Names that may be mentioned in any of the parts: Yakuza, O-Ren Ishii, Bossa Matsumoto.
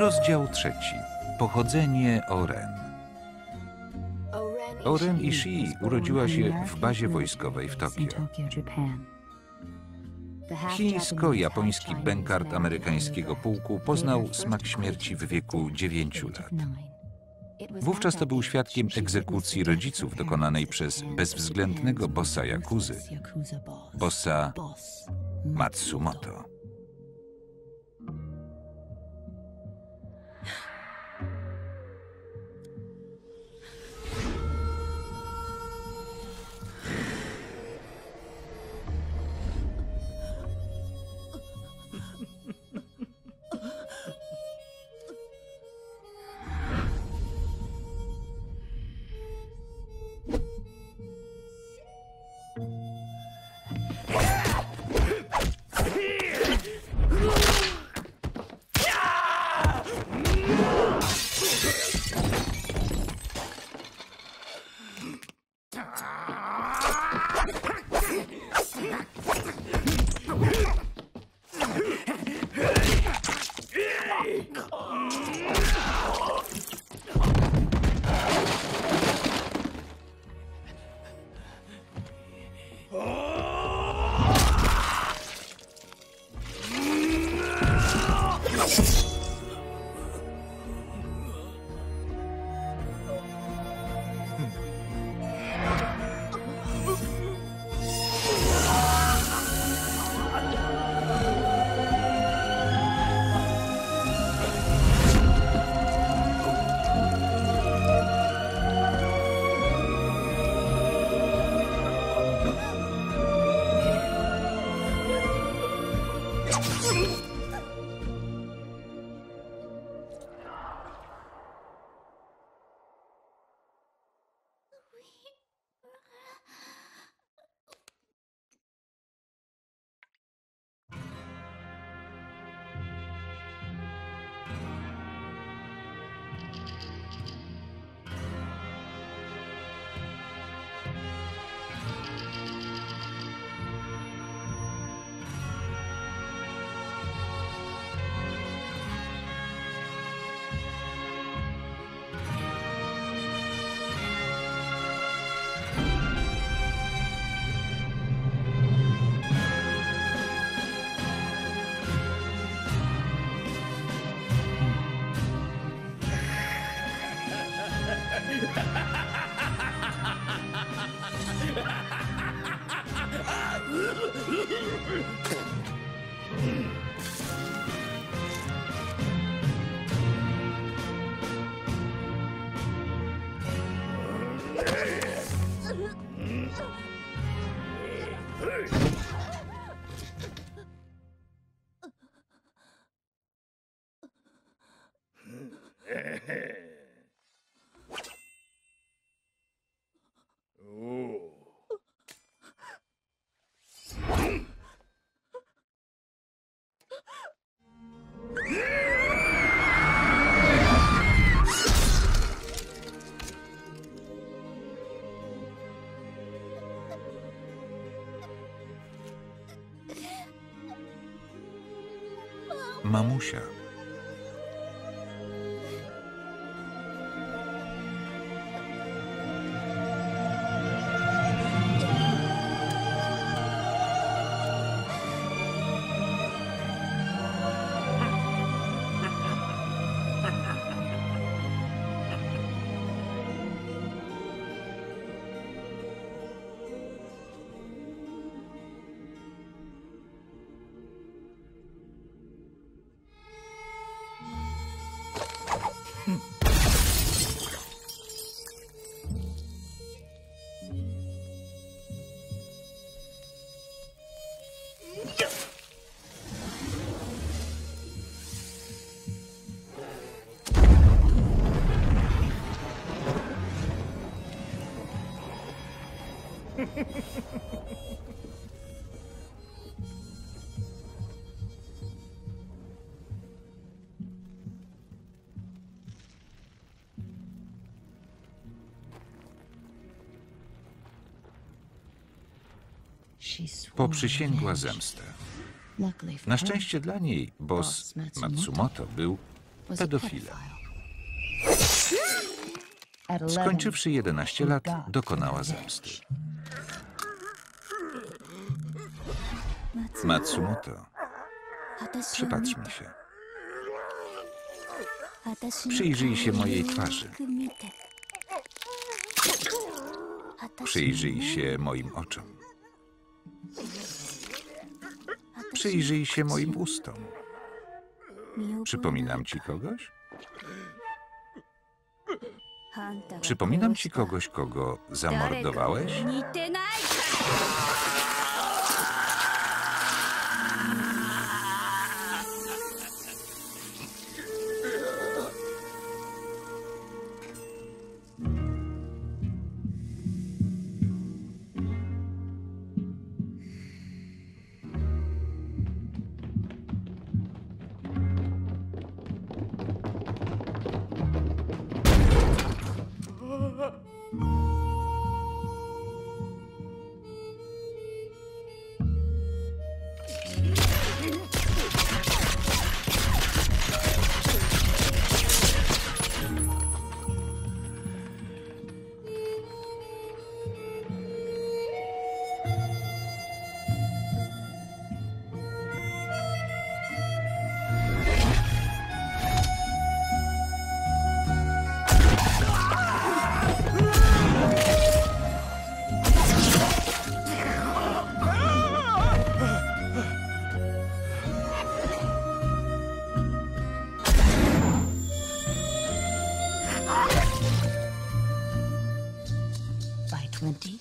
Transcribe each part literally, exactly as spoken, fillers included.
Rozdział trzeci. Pochodzenie O-Ren. O-Ren Ishii urodziła się w bazie wojskowej w Tokio. Chińsko-japoński bękart amerykańskiego pułku poznał smak śmierci w wieku dziewięciu lat. Wówczas to był świadkiem egzekucji rodziców dokonanej przez bezwzględnego bossa jakuzy, Bossa Matsumoto. Mamusia. Poprzysięgła zemstę. Na szczęście dla niej boss Matsumoto był pedofilem. Skończywszy jedenaście lat, dokonała zemsty. Matsumoto, przypatrzmy się. Przyjrzyj się mojej twarzy. Przyjrzyj się moim oczom. Przyjrzyj się moim ustom. Przypominam ci kogoś? Przypominam ci kogoś, kogo zamordowałeś?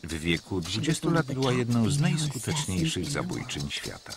W wieku dwudziestu lat była jedną z najskuteczniejszych zabójczyń świata.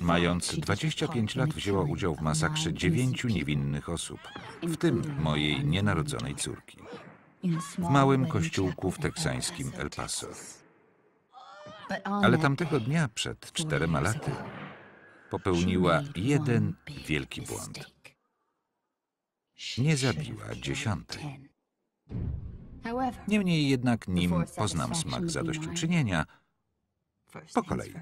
Mając dwadzieścia pięć lat, wzięła udział w masakrze dziewięciu niewinnych osób, w tym mojej nienarodzonej córki, w małym kościółku w teksańskim El Paso. Ale tamtego dnia, przed czterema laty, popełniła jeden wielki błąd. Nie zabiła dziesiątej. Niemniej jednak, nim poznam smak zadośćuczynienia, po kolei.